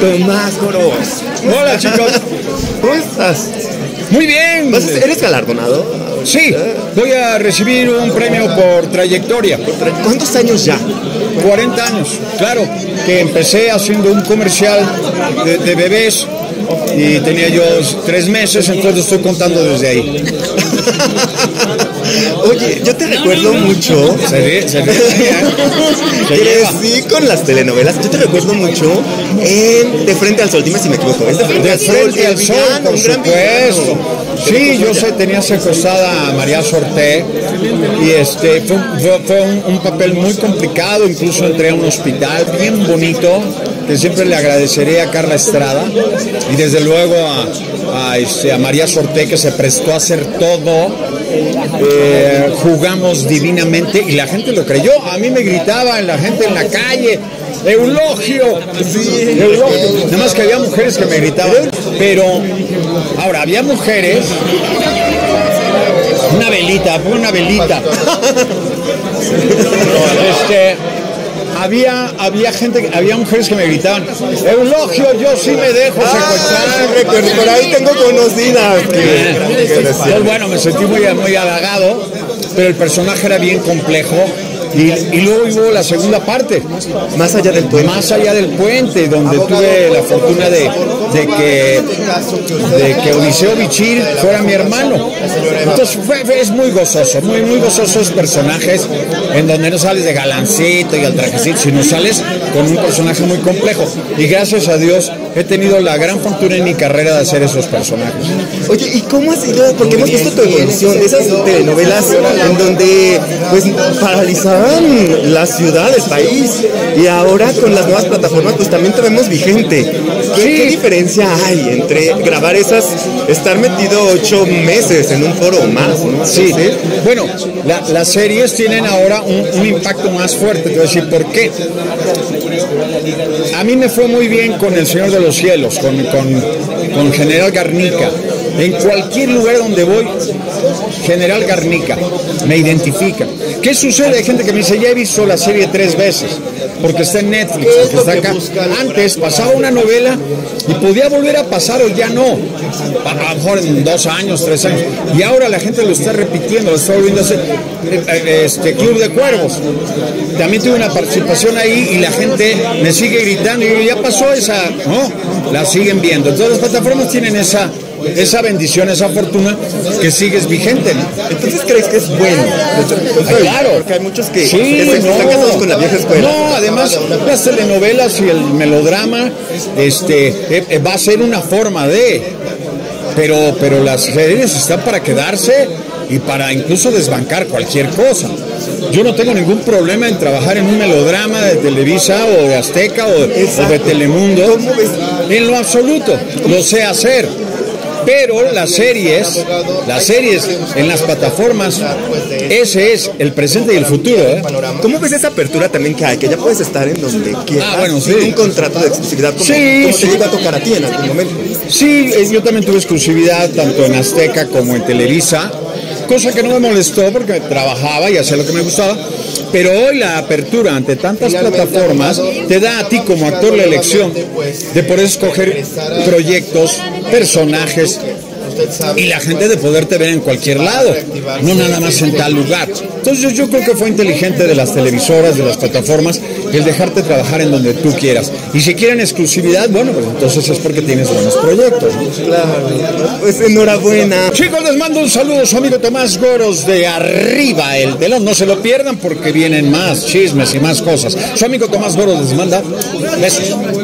Tomás Goros. Hola, chicos. ¿Cómo estás? Muy bien. ¿Eres galardonado? Sí, voy a recibir un premio por trayectoria. ¿Cuántos años ya? 40 años, claro, que empecé haciendo un comercial de bebés y tenía yo 3 meses, entonces estoy contando desde ahí. Oye, yo te recuerdo mucho. Sí, con las telenovelas. Yo te recuerdo mucho en De Frente al Sol. Dime si me equivoco. Es De Frente al Sol. De Frente al Sol, por supuesto. Sí, yo sé, tenía secuestrada a María Sorté y fue un papel muy complicado. Incluso entré a un hospital bien bonito, que siempre le agradeceré a Carla Estrada y desde luego a María Sorté, que se prestó a hacer todo. Jugamos divinamente y la gente lo creyó. A mí me gritaban la gente en la calle: Eulogio, sí, Eulogio. Nada más que había mujeres que me gritaban. Pero ahora había mujeres. Una velita, fue una velita. Había mujeres que me gritaban: Eulogio, yo sí me dejo secuestrar. Por ahí tengo conocidas. Pues bueno, me sentí muy halagado, pero el personaje era bien complejo. Y luego hubo la segunda parte, Más allá del puente. Más allá del puente, donde tuve la fortuna de que Odiseo Bichir fuera mi hermano. Entonces es muy gozoso, muy gozoso esos personajes, en donde no sales de galancito y al trajecito, sino sales con un personaje muy complejo. Y gracias a Dios he tenido la gran fortuna en mi carrera de hacer esos personajes. Oye, ¿y cómo ha sido? Porque hemos visto tu evolución de esas telenovelas en donde pues paralizaban la ciudad, el país, y ahora con las nuevas plataformas pues también te vemos vigente. ¿Qué diferencia hay entre grabar esas, estar metido 8 meses en un foro o más, ¿no? Sí, bueno, las series tienen ahora un impacto más fuerte. Te voy a decir por qué. A mí me fue muy bien con El Señor de los Cielos, con General Garnica. En cualquier lugar donde voy, General Garnica me identifica. ¿Qué sucede? Hay gente que me dice: ya he visto la serie 3 veces, porque está en Netflix, porque está acá. Antes pasaba una novela y podía volver a pasar o ya no, a lo mejor en 2 años, 3 años. Y ahora la gente lo está repitiendo, lo está volviendo a hacer. Club de Cuervos, también tuve una participación ahí y la gente me sigue gritando. Y yo, ya pasó esa, ¿no? La siguen viendo. Entonces las plataformas tienen esa bendición, esa fortuna, que sigues vigente, ¿no? Entonces, ¿crees que es bueno? Claro. Porque hay muchos que están casados con la vieja escuela. No, además, las telenovelas y el melodrama va a ser una forma de... Pero las series están para quedarse y para incluso desbancar cualquier cosa. Yo no tengo ningún problema en trabajar en un melodrama de Televisa o de Azteca o de Telemundo. En lo absoluto, lo sé hacer. Pero las series en las plataformas, ese es el presente y el futuro, ¿eh? ¿Cómo ves esa apertura también que hay? Que ya puedes estar en donde quieras. Ah, bueno, sí. Un contrato de exclusividad como te iba a tocar a ti en algún momento. Sí, yo también tuve exclusividad tanto en Azteca como en Televisa, cosa que no me molestó porque trabajaba y hacía lo que me gustaba. Pero hoy la apertura ante tantas plataformas te da a ti como actor la elección de poder escoger proyectos, personajes y la gente de poderte ver en cualquier lado, no nada más en tal lugar. Entonces yo creo que fue inteligente de las televisoras, de las plataformas, el dejarte trabajar en donde tú quieras. Y si quieren exclusividad, bueno, pues entonces es porque tienes buenos proyectos, ¿no? Claro, pues enhorabuena. Chicos, les mando un saludo a su amigo Tomás Goros de Arriba el Telón. No se lo pierdan porque vienen más chismes y más cosas. Su amigo Tomás Goros les manda besos.